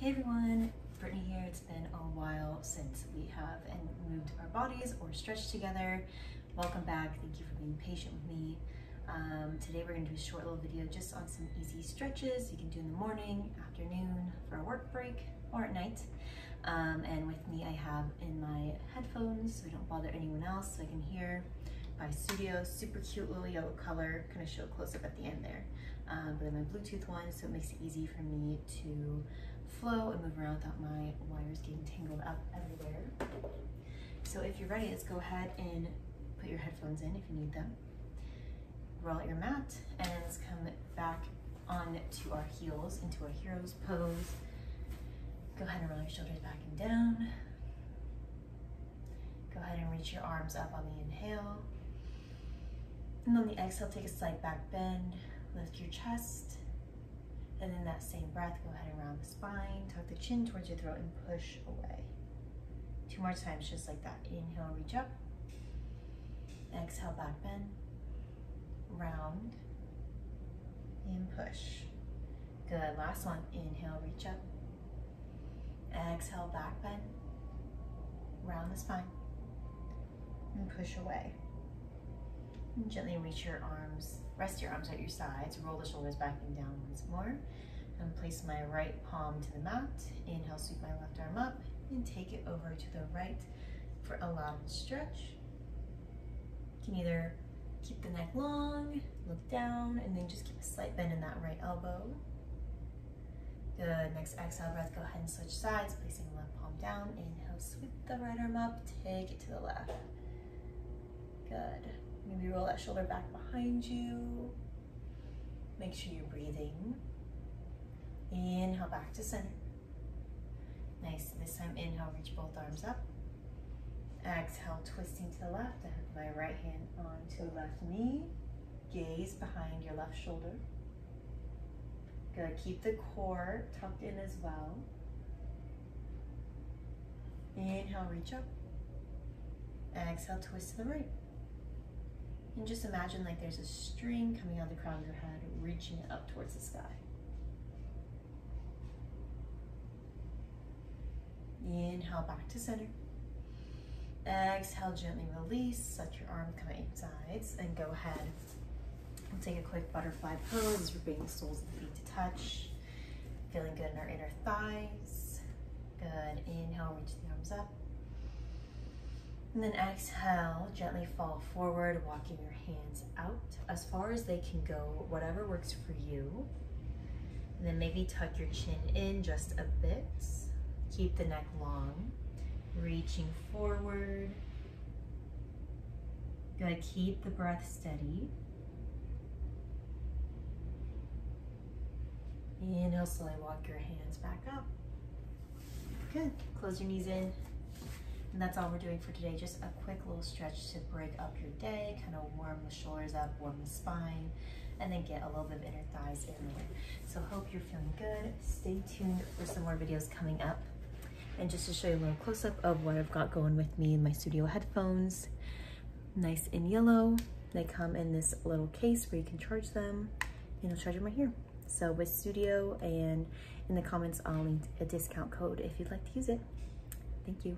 Hey everyone, Brittany here. It's been a while since we haven't moved our bodies or stretched together. Welcome back. Thank you for being patient with me. Today we're going to do a short little video just on some easy stretches you can do in the morning, afternoon, for a work break, or at night. And with me I have in my headphones so we don't bother anyone else, so I can hear, by Sudio, super cute little yellow color, kind of show close up at the end there. But I'm a Bluetooth one, so it makes it easy for me to flow and move around without my wires getting tangled up everywhere. So if you're ready, let's go ahead and put your headphones in if you need them. Roll out your mat and let's come back on to our heels into our hero's pose. Go ahead and roll your shoulders back and down. Go ahead and reach your arms up on the inhale. And on the exhale, take a slight back bend, lift your chest, and in that same breath, go ahead and round the spine, tuck the chin towards your throat and push away. Two more times, just like that. Inhale, reach up. Exhale, back bend, round, and push. Good, last one. Inhale, reach up. Exhale, back bend, round the spine, and push away. And gently reach your arms, rest your arms at your sides, roll the shoulders back and down once more, and place my right palm to the mat. Inhale, sweep my left arm up, and take it over to the right for a lateral stretch. You can either keep the neck long, look down, and then just keep a slight bend in that right elbow. Good, next exhale breath, go ahead and switch sides, placing the left palm down. Inhale, sweep the right arm up, take it to the left. Good. Maybe roll that shoulder back behind you. Make sure you're breathing. Inhale, back to center. Nice, this time inhale, reach both arms up. Exhale, twisting to the left. I have my right hand onto left knee. Gaze behind your left shoulder. Good, keep the core tucked in as well. Inhale, reach up. Exhale, twist to the right. And just imagine like there's a string coming out of the crown of your head, reaching up towards the sky. Inhale, back to center. Exhale, gently release, let your arm come out sides, and go ahead and take a quick butterfly pose. We're bringing the soles of the feet to touch. Feeling good in our inner thighs. Good, inhale, reach the arms up. And then exhale, gently fall forward, walking your hands out as far as they can go, whatever works for you. And then maybe tuck your chin in just a bit. Keep the neck long, reaching forward. Good, keep the breath steady. Inhale, slowly walk your hands back up. Good, close your knees in. And that's all we're doing for today, just a quick little stretch to break up your day, kind of warm the shoulders up, warm the spine, and then get a little bit of inner thighs in there. So hope you're feeling good. Stay tuned for some more videos coming up. And just to show you a little close-up of what I've got going with me, my Sudio headphones, nice and yellow. They come in this little case where you can charge them, and I'll charge them right here. So with Sudio, and in the comments, I'll link a discount code if you'd like to use it. Thank you.